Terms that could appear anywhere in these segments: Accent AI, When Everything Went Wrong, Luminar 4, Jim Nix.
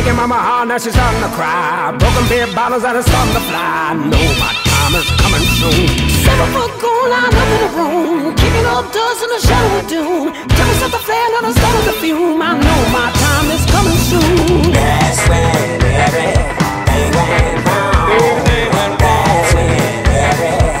taking mama hard, now she's starting to cry. Broken beer bottles that are starting to fly. No, my time is coming soon. Seven foot goon lined up in the room, kicking up dust in the shadow of doom. Time set the flare, now I'm starting to fume. I know my time is coming soon. That's when everything went wrong. Everything went wrong. That's when everything went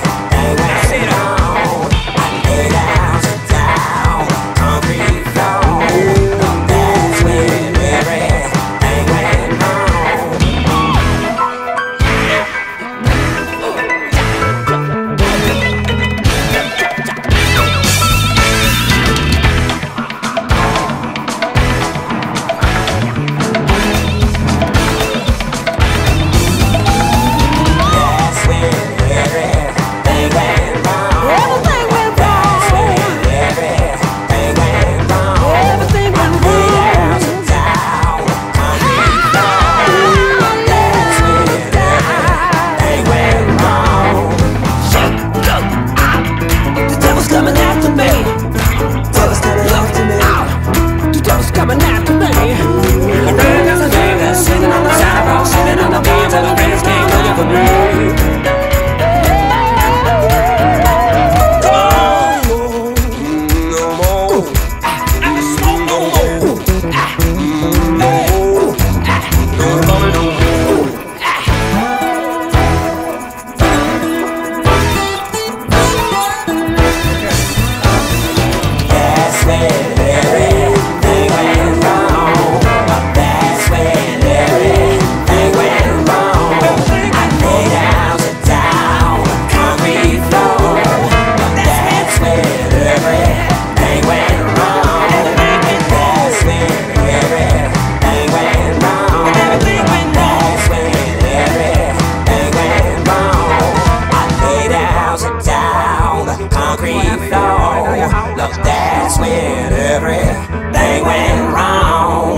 wrong.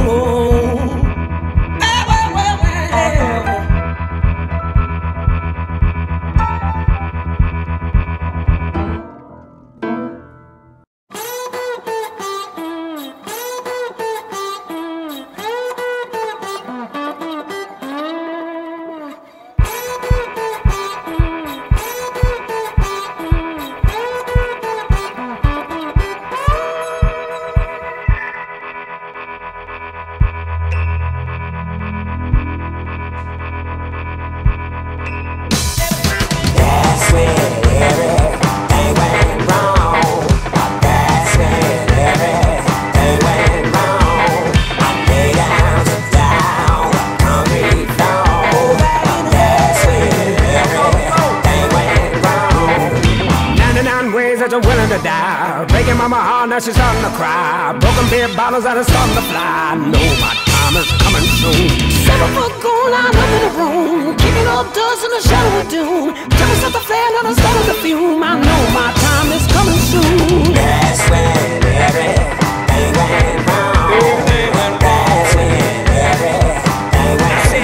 I laid out to down, concrete floor. Now she's starting to cry. Broken beer bottles that are starting to fly. No, my time is coming soon. 7 foot goon lined up in the room, kicking up dust in the shadow of doom. Time set the flare, now I'm starting to fume. I know my time is coming soon. That's when everything went wrong. Everything went wrong. That's when everything went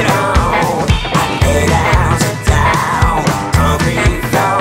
wrong. I laid out to down, concrete floor.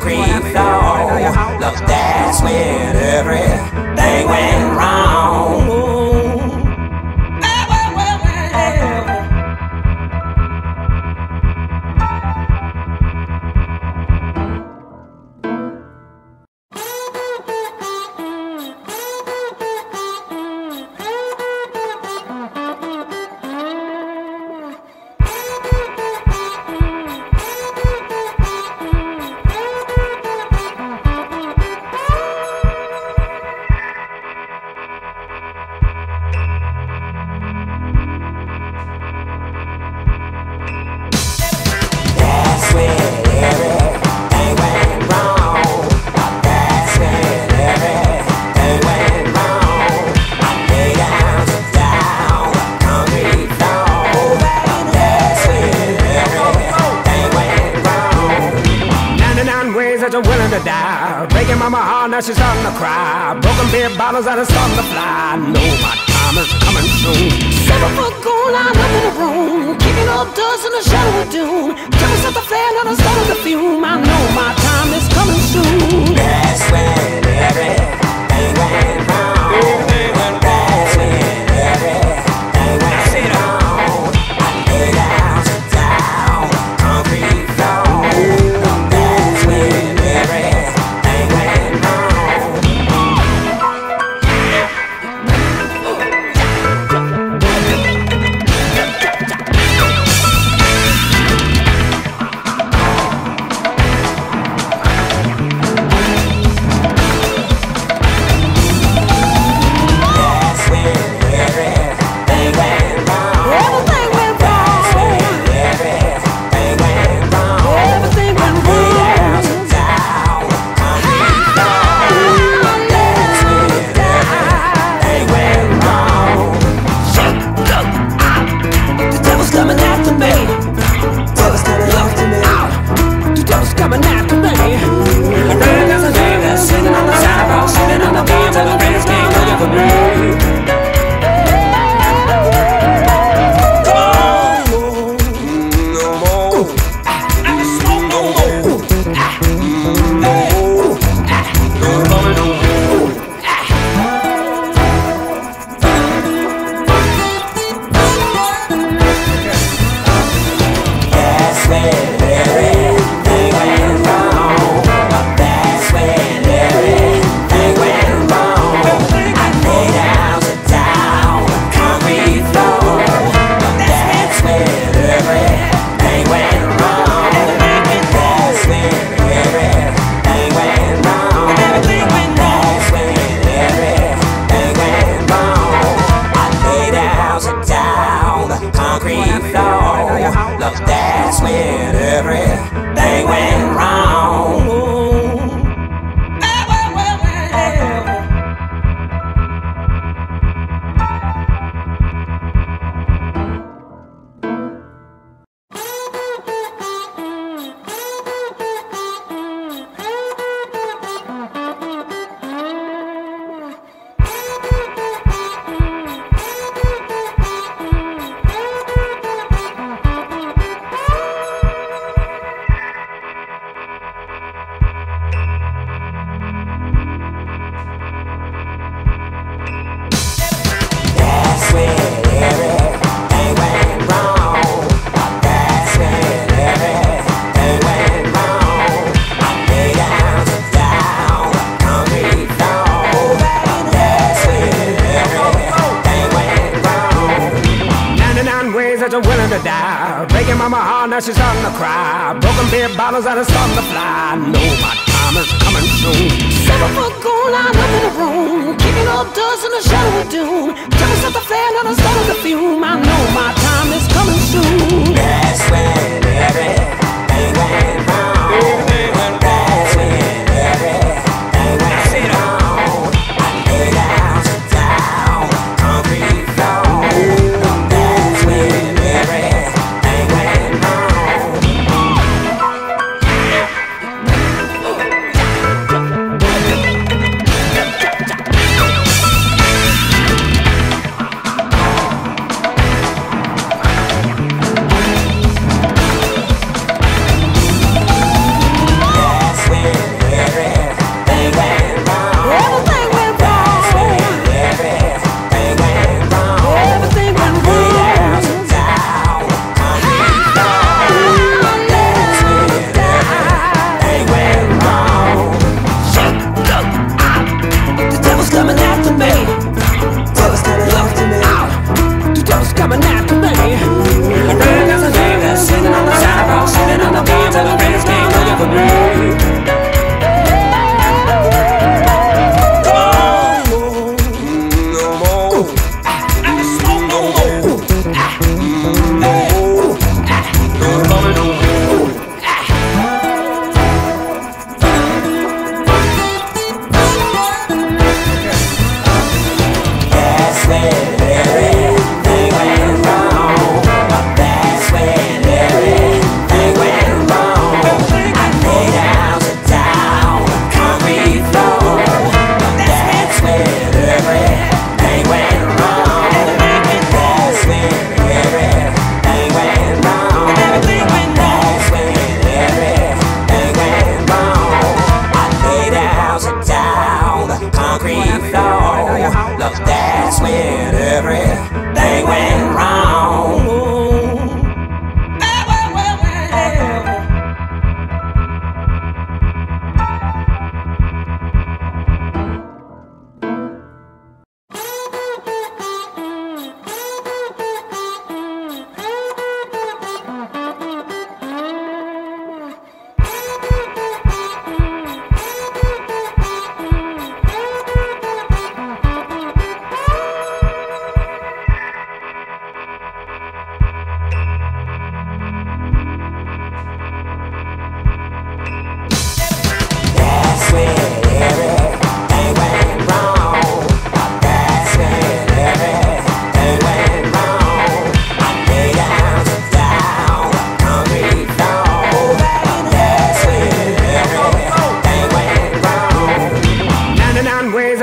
concrete floor. Look, that's when everything went wrong. Breaking mama heart, now she's starting to cry. Broken beer bottles that are starting to fly. No, my time is coming soon. 7 foot goal line up in the room, kicking up dust in the shadow of doom. Trying to set the flare, now the start of the fume. I know my time is coming soon. That's when everything went wrong. That's when everything went wrong. I laid out a down concrete floor. Now she's starting to cry. Broken beer bottles that are starting to fly. No, my time is coming soon. 7 foot goal line up in the room, kicking up dust in the shadow of doom. Trying to set the flare, now the start of the fume. I know my time is coming soon. That's when everything went wrong. That's when everything went wrong. I laid out a down concrete floor.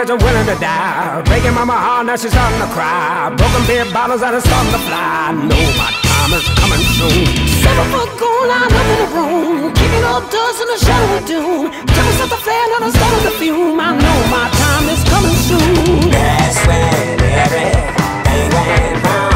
such a willing to die. Breaking my heart, now she's starting to cry. Broken beer bottles that are starting to fly. I know my time is coming soon. 7 foot gone, I'm up in the room, kicking up dust in the shadow of doom. Time to set the flare, now the start of the fume. I know my time is coming soon. That's when everything went wrong.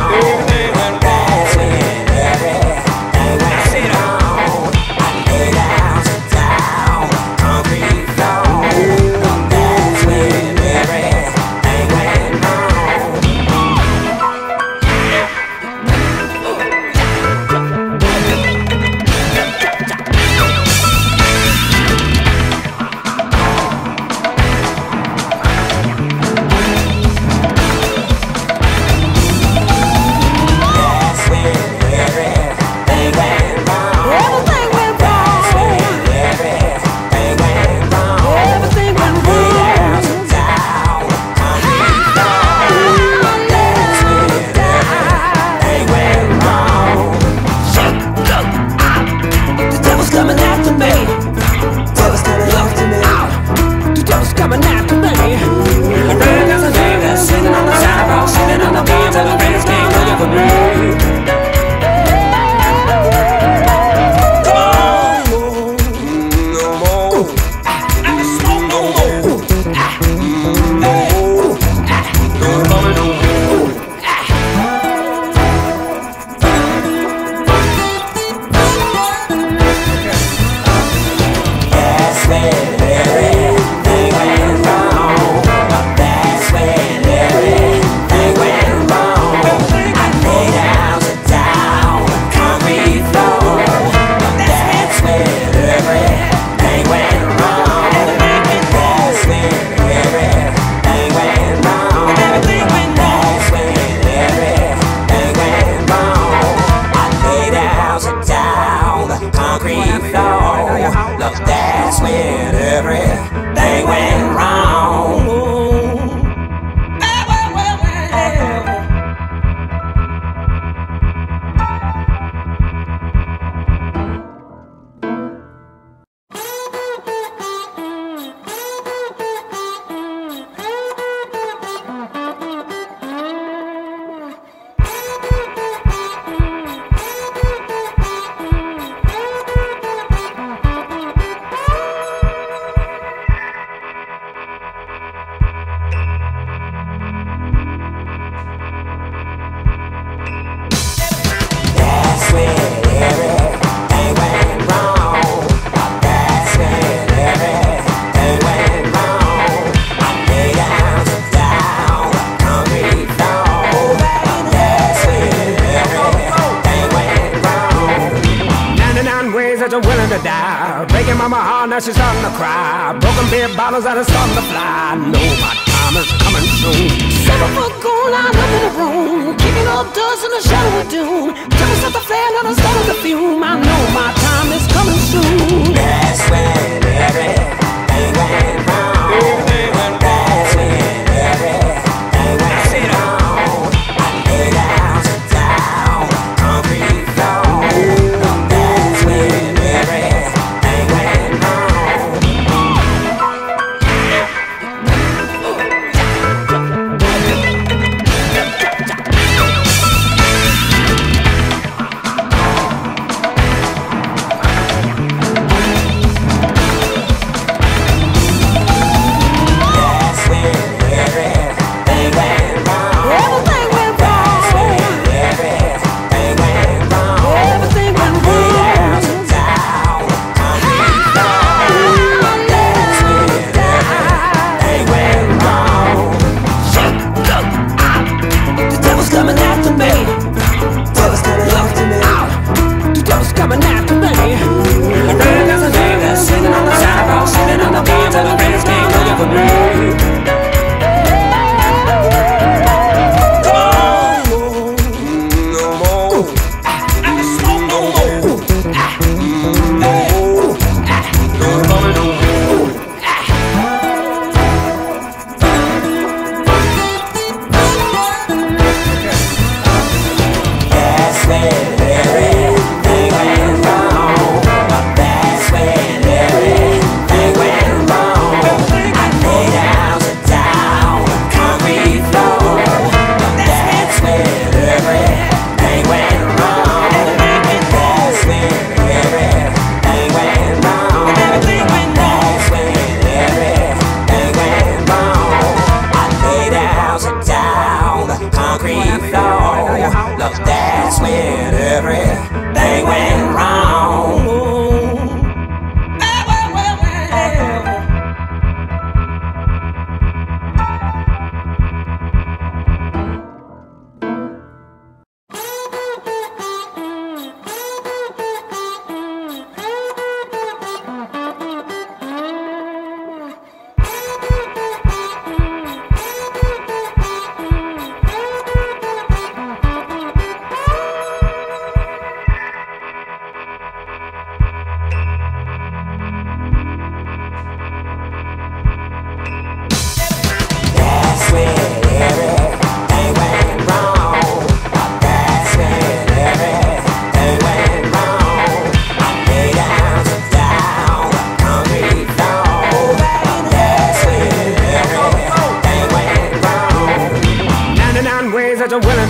Now she's starting to cry. Broken beer bottles that are starting to fly. I know my time is coming soon. 7 foot gone, I'm up in the room, kicking up dust in the shadow of doom. Time to set the flare, now the start of the fume. I know my time is coming soon. That's when everything went wrong. That's when everything went wrong. I laid out to die on the concrete floor.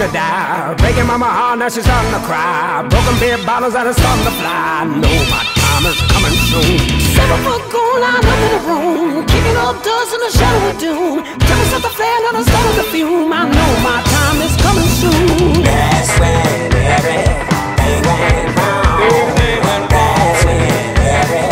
to die. Breaking my heart, now she's starting to cry. Broken beer bottles that are starting to fly. Know my time is coming soon. 7 foot gone, I'm up in the room, kicking up dust in the shadow of doom. Jumping set the flare, now the start of the fume. I know my time is coming soon. That's when everything went wrong. That's when everything went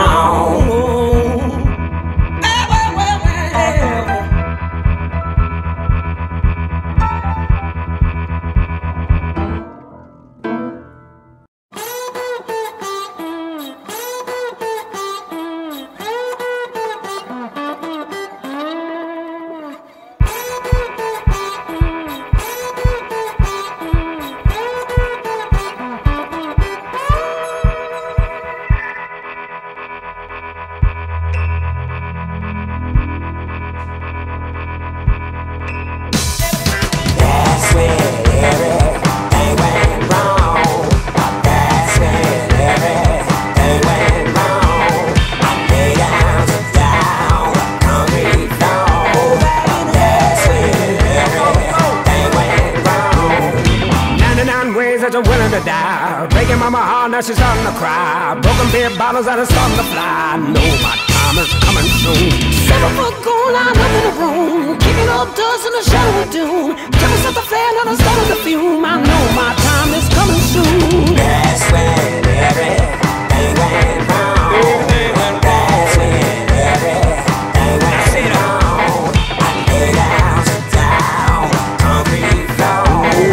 wrong. I laid out to down, concrete floor.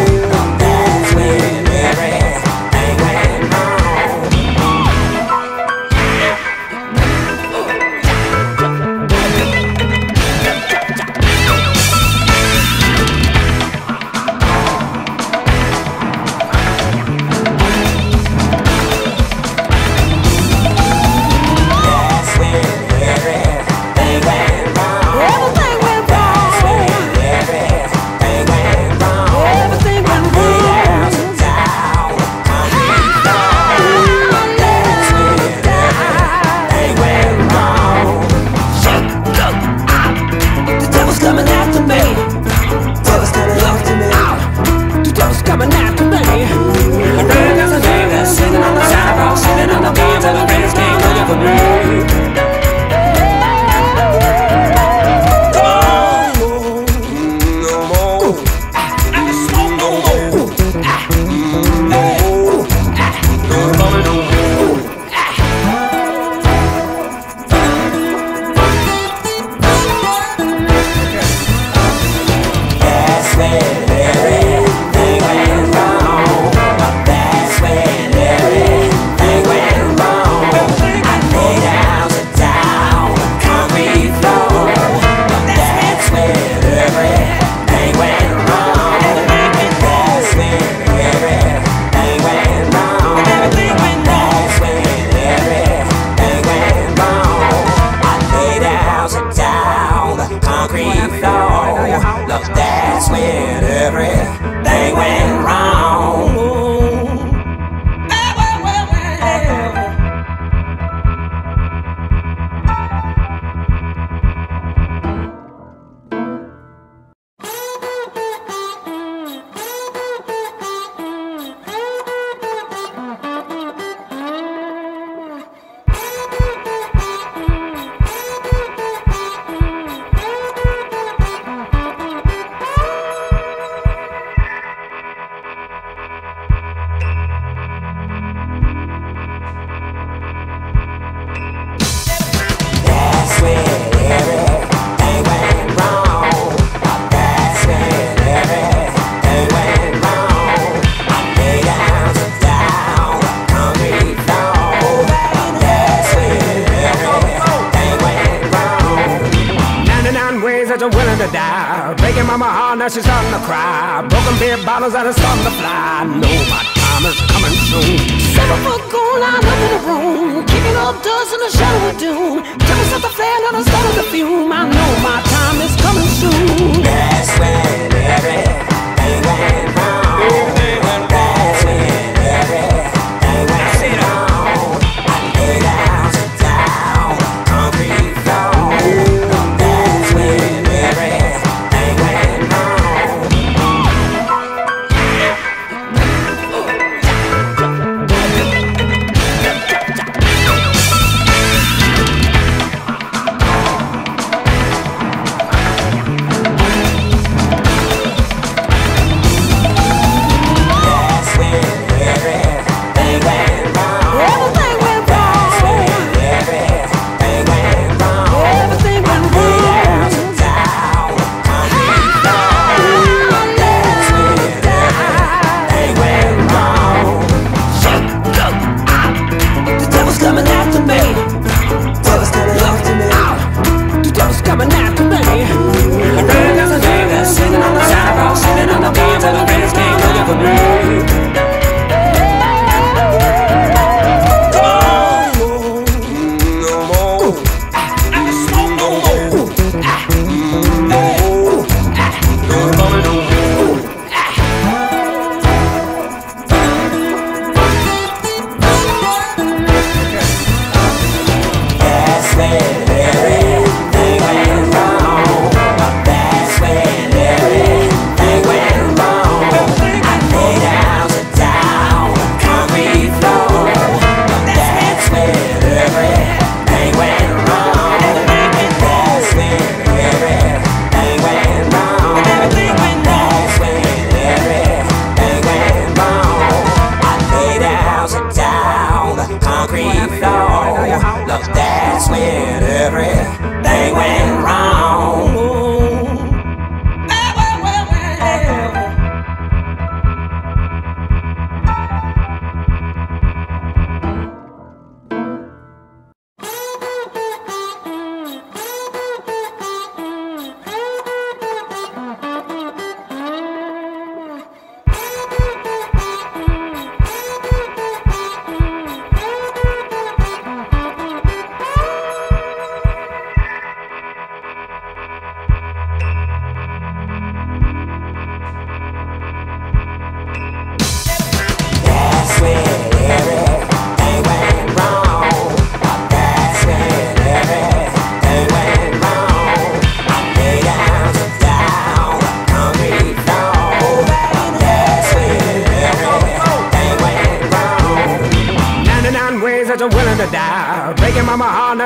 to die. Breaking mama heart, now she's starting to cry. Broken beer bottles that are starting to fly. No, my time is coming soon. Seven foot gone, lined up in the room, kicking up dust in the shadow of doom. Tell me something fair, not a start of the fume. I know my time is coming soon. That's when everything went wrong.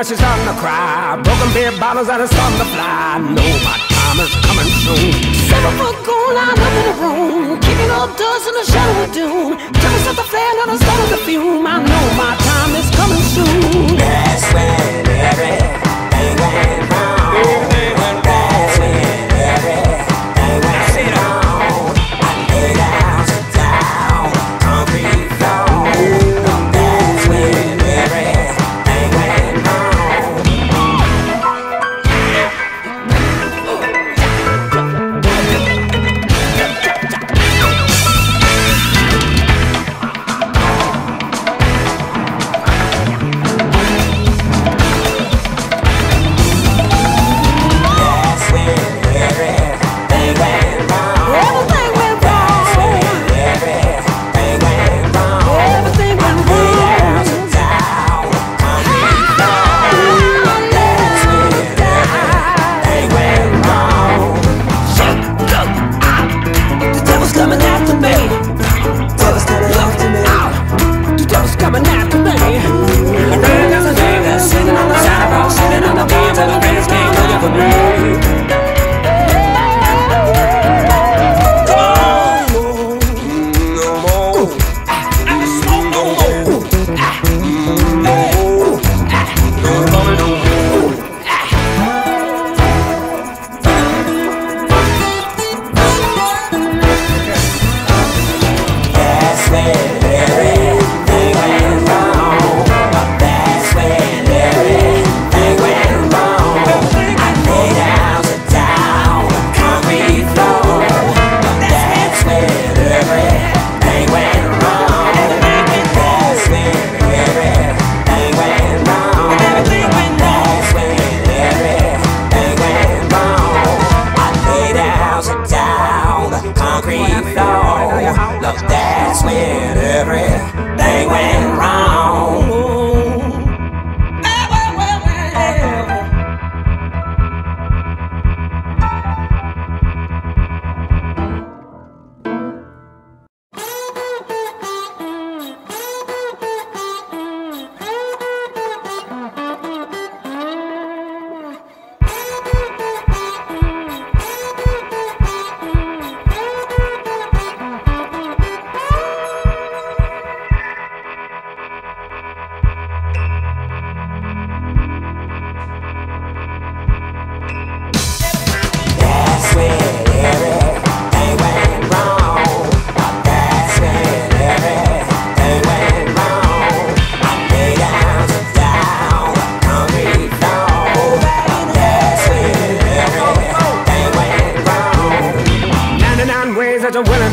She's starting to cry. Broken beer bottles that are starting to fly. No, my time is coming soon. 7 foot gone, lined up in the room, kicking up dust in the shadow of doom. Tell me something fair, not a start of the fume. I know my time is coming soon. That's when everything went wrong. Everything went wrong. That's when everything went wrong.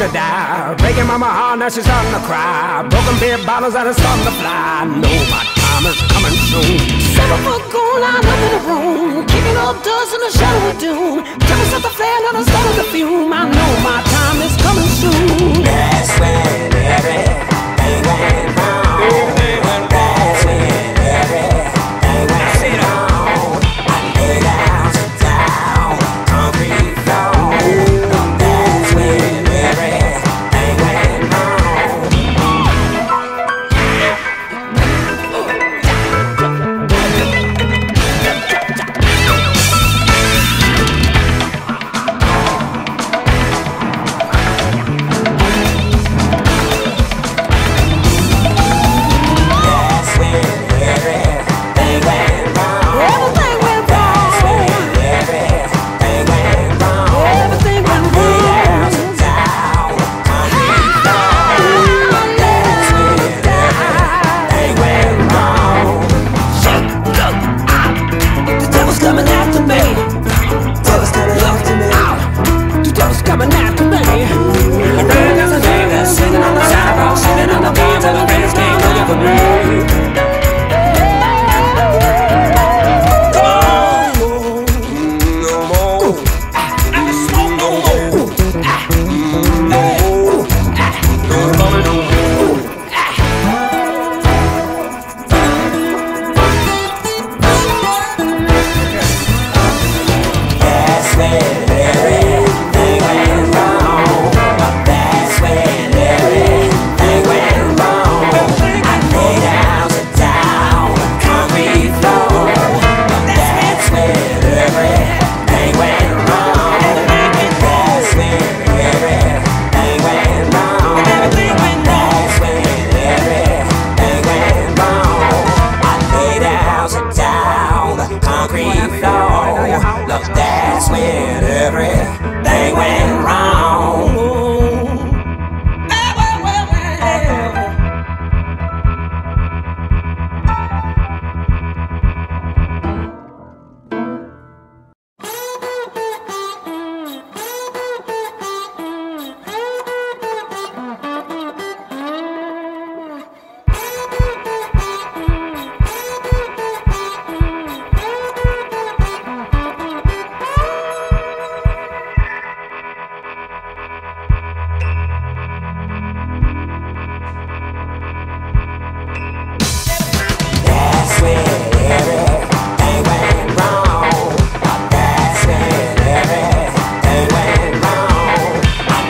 to die. Breaking mama heart, now she's starting to cry. Broken beer bottles that are starting to fly. No, my time is coming soon. 7 foot goon lined up in the room, kicking up dust in the shadow of doom. Tell me something flare, now the sun is a fume. I know my time is coming soon. That's when everything went wrong. That's when everything went wrong. I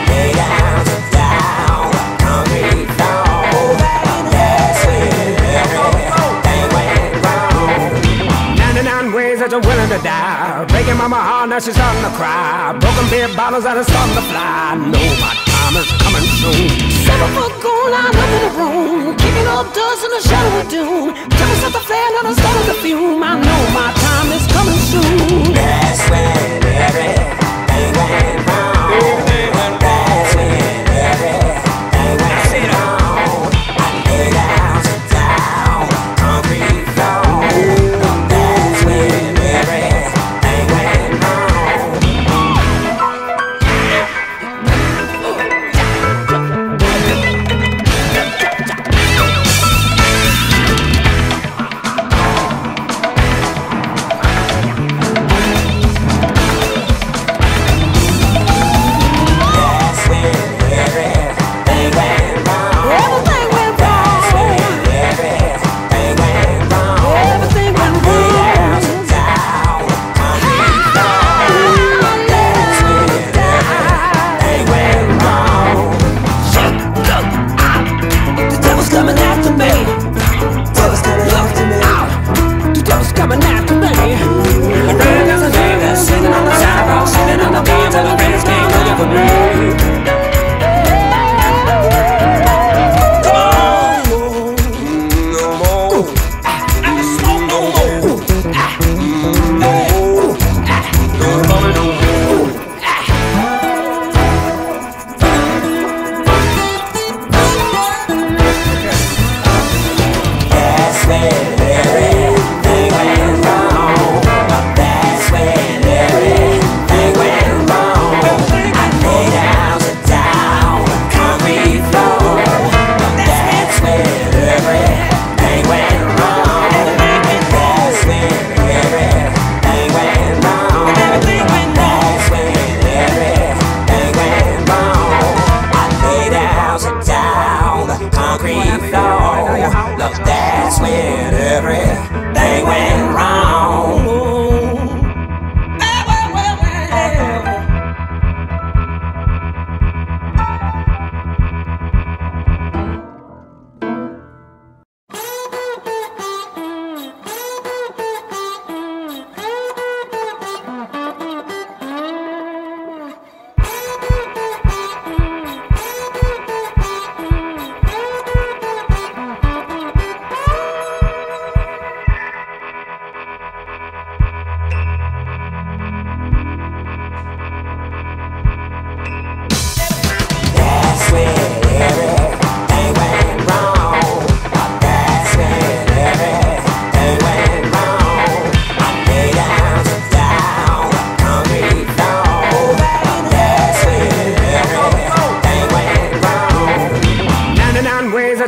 laid out to down, concrete floor. That's when everything went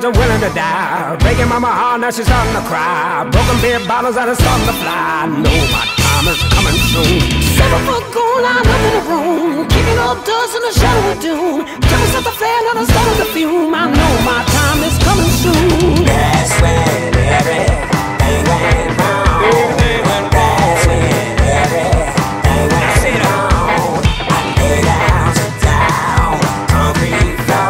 I'm willing to die. Breaking mama heart, now she's starting to cry. Broken beer bottles that are starting to fly. No, my time is coming soon. 7 foot goon lined up in the room, kicking up dust in the shadow of doom. Jumping up the flare, now the start of the fume. I know my time is coming soon. That's when everything went wrong. That's when everything went wrong. I laid out to die, concrete floor.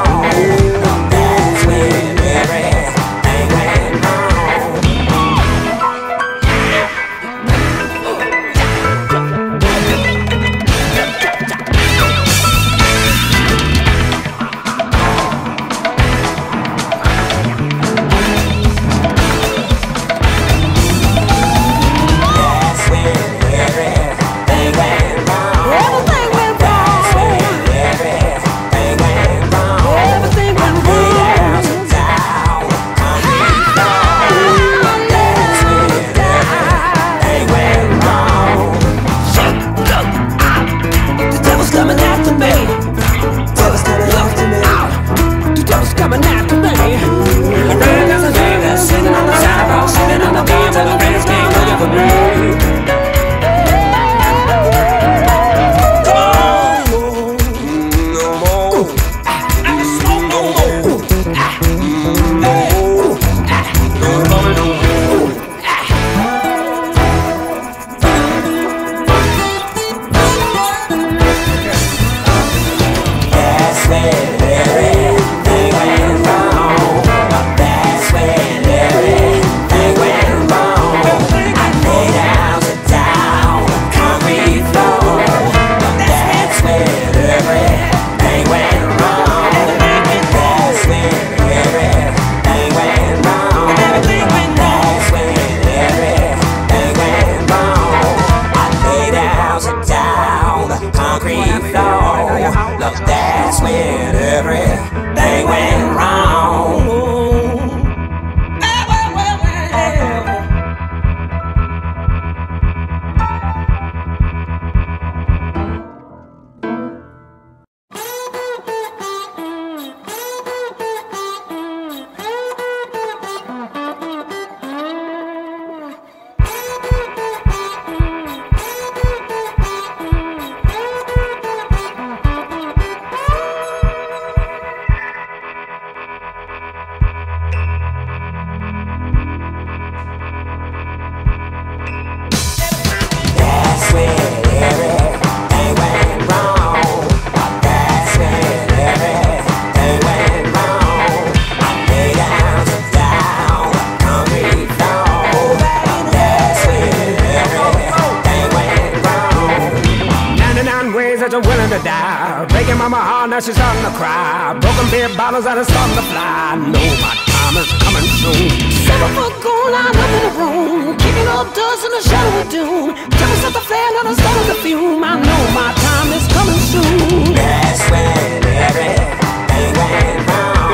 She's starting to cry. Broken beer bottles that are starting to fly. No, my time is coming soon. 7 foot goon lined up in the room, kicking up dust in the shadow of doom. Jumping up the flare, now the start of the fume. I know my time is coming soon. That's when everything went wrong.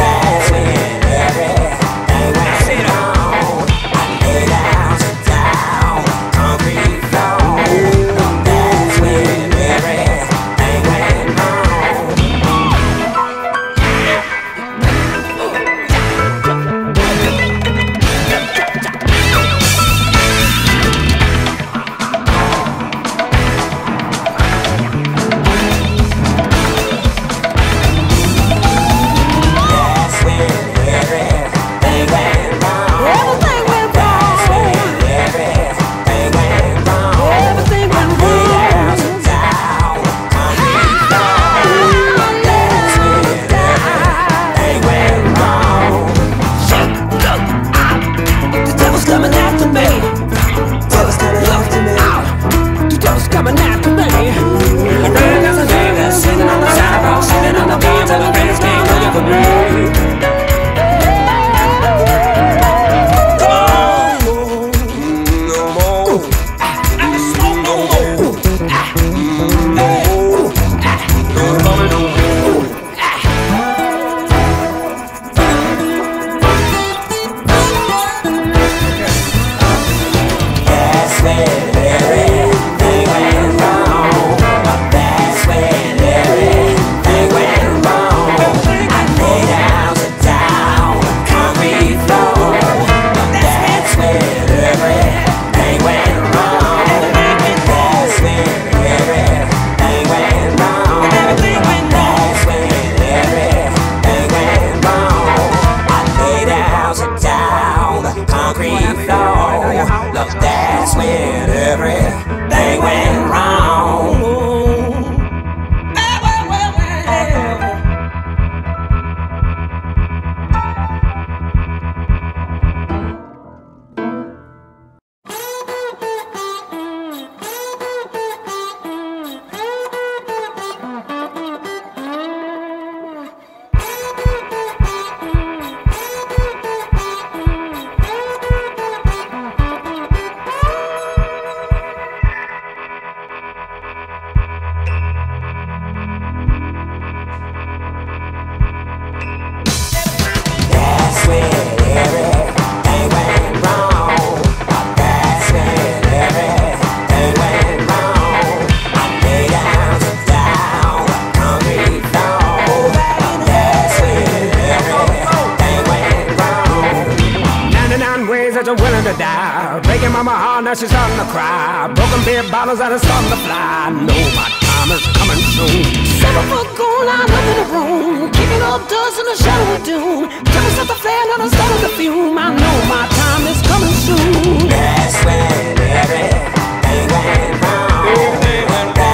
That's when everything went wrong. I laid out to die, concrete floor. That's when everything went wrong. I laid out. to die. Breaking mama heart, now she's starting to cry. Broken beer bottles that are starting to fly. No, my time is coming soon. Seven foot gone, I'm up in the room, keeping all dust in the shadow of doom. Time is not the flare, not the start of the fume. I know my time is coming soon. That's when everything went wrong. Everything went wrong.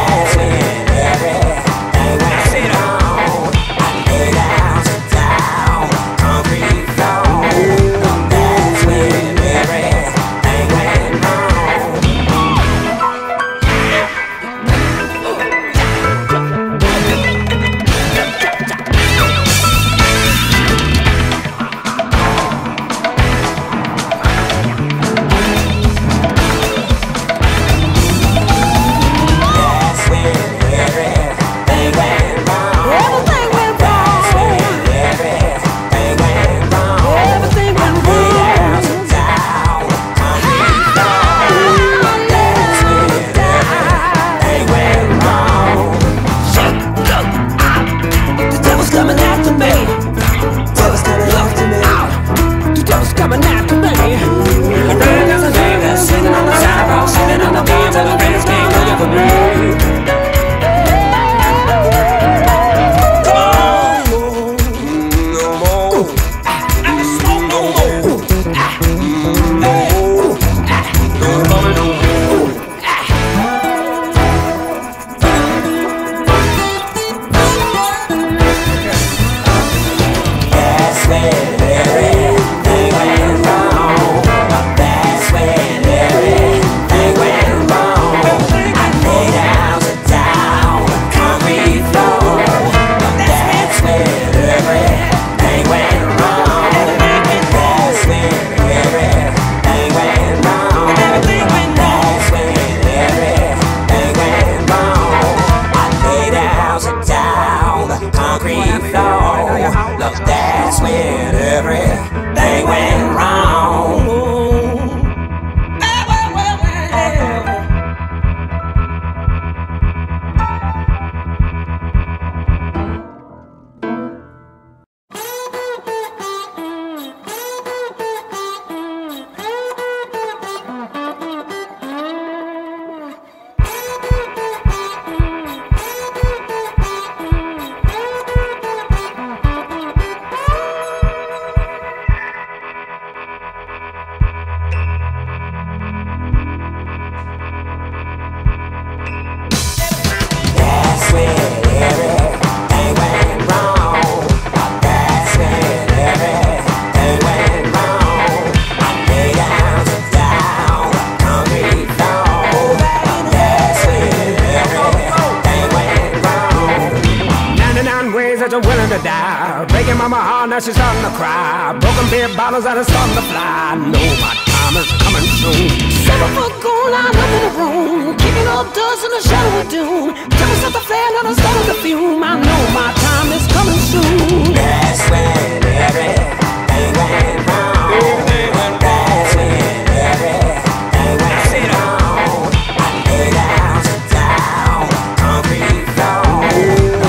That's when everything went wrong. I laid out to die, concrete floor. Now she's starting to cry. Broken beer bottles that are starting to fly. No, my time is coming soon. 7 foot gone, I'm up in the room, keeping all dust in the shadow of doom. Time is not the flare, not the start of the fume. I know my time is coming soon. That's when everything went wrong. Everything went wrong. That's when everything went wrong. I laid out to die, concrete floor.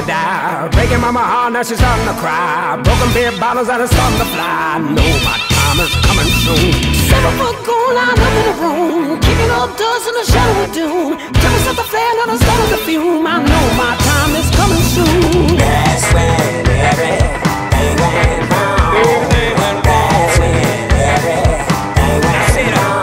to die. Breaking my heart, now she's starting to cry. Broken beer bottles that are starting to fly. No, my time is coming soon. 7 foot goon, I'm up in the room, kicking up dust in the shadow of doom. Trying to set the flare, now the sun is a fume. I know my time is coming soon. That's when everything went wrong. That's when everything went wrong.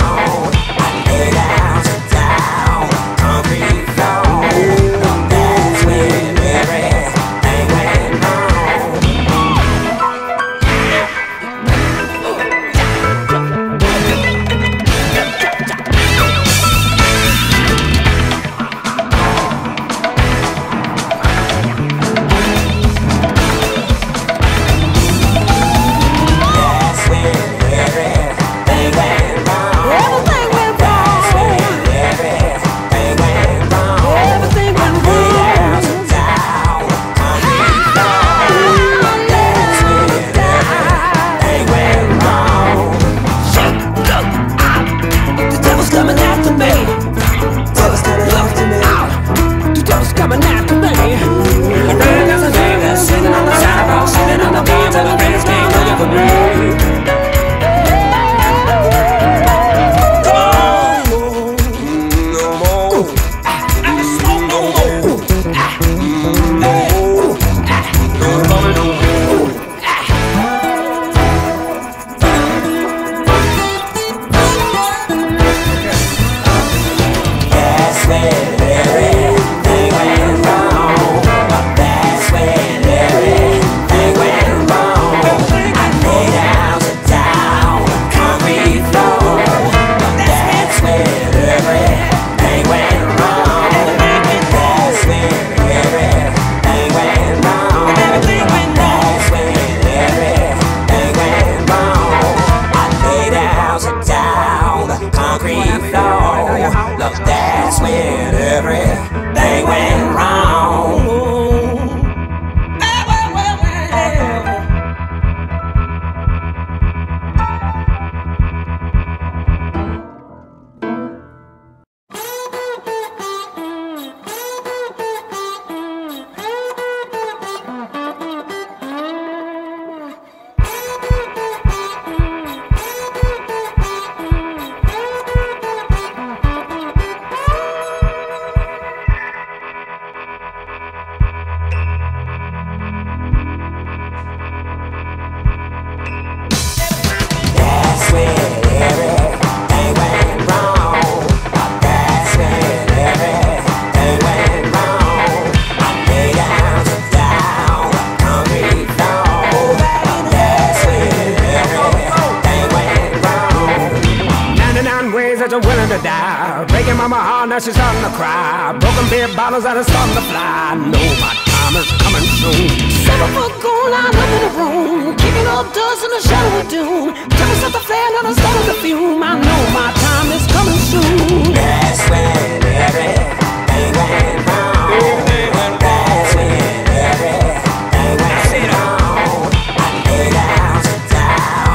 I laid out to die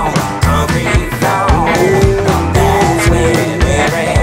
on concrete floor. That's when everything went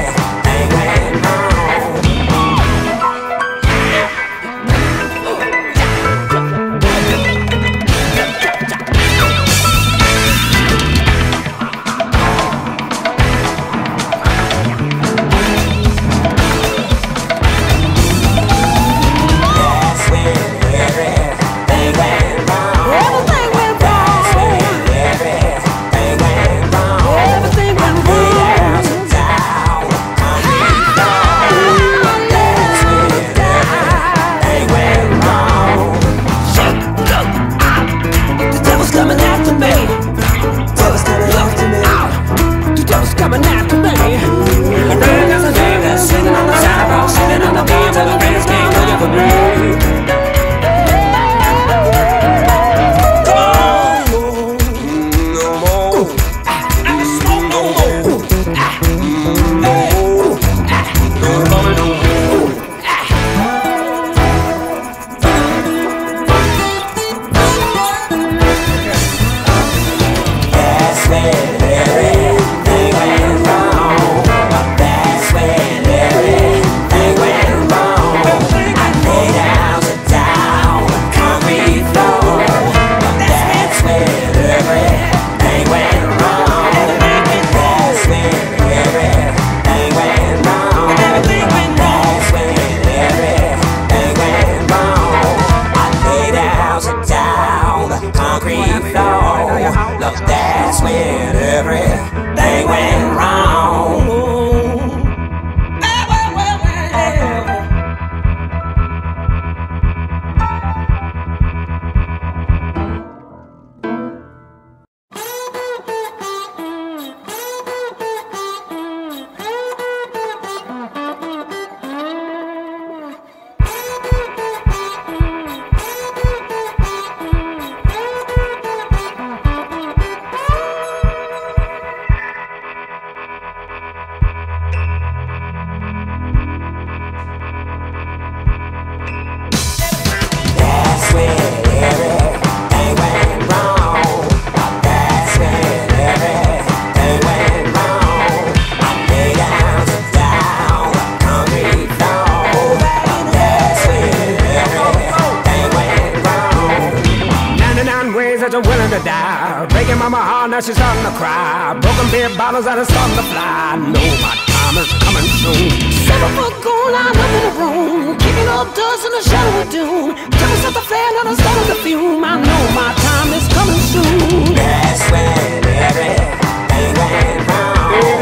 now she's starting to cry. Broken beer bottles out and starting to fly. No, my time is coming soon. 7 foot goon, I'm up in the room, kicking up dust in the shadow of doom. Turning up the flare, now the sun is the fume. I know my time is coming soon. That's when everything went wrong.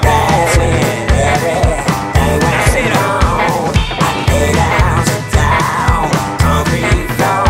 That's when everything went wrong. I laid out and down, concrete floor.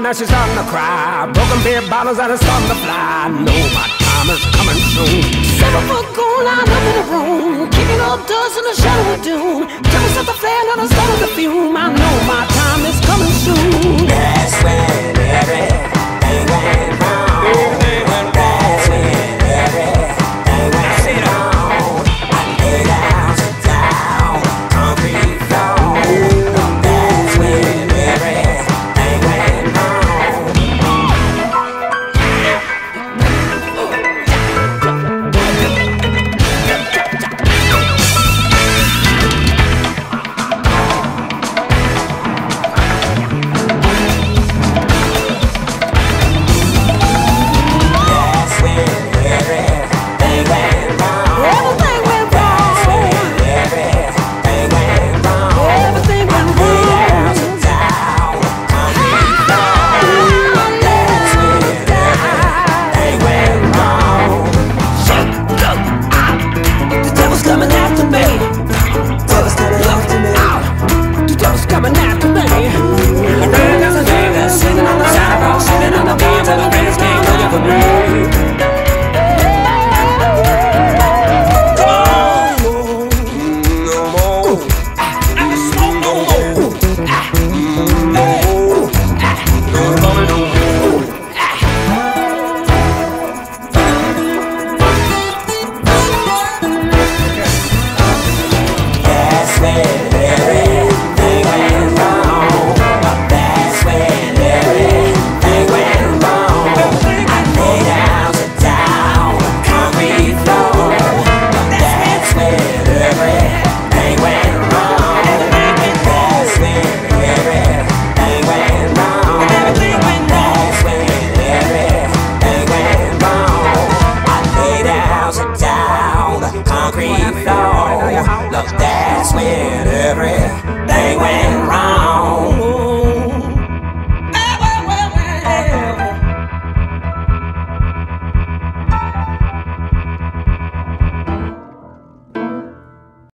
Now she's starting to cry. Broken beer bottles out and starting to fly. No, my time is coming soon. 7 foot goon, I'm up in the room, kicking up dust in the shadow of doom. Turning up the flare, now the sun is the fume.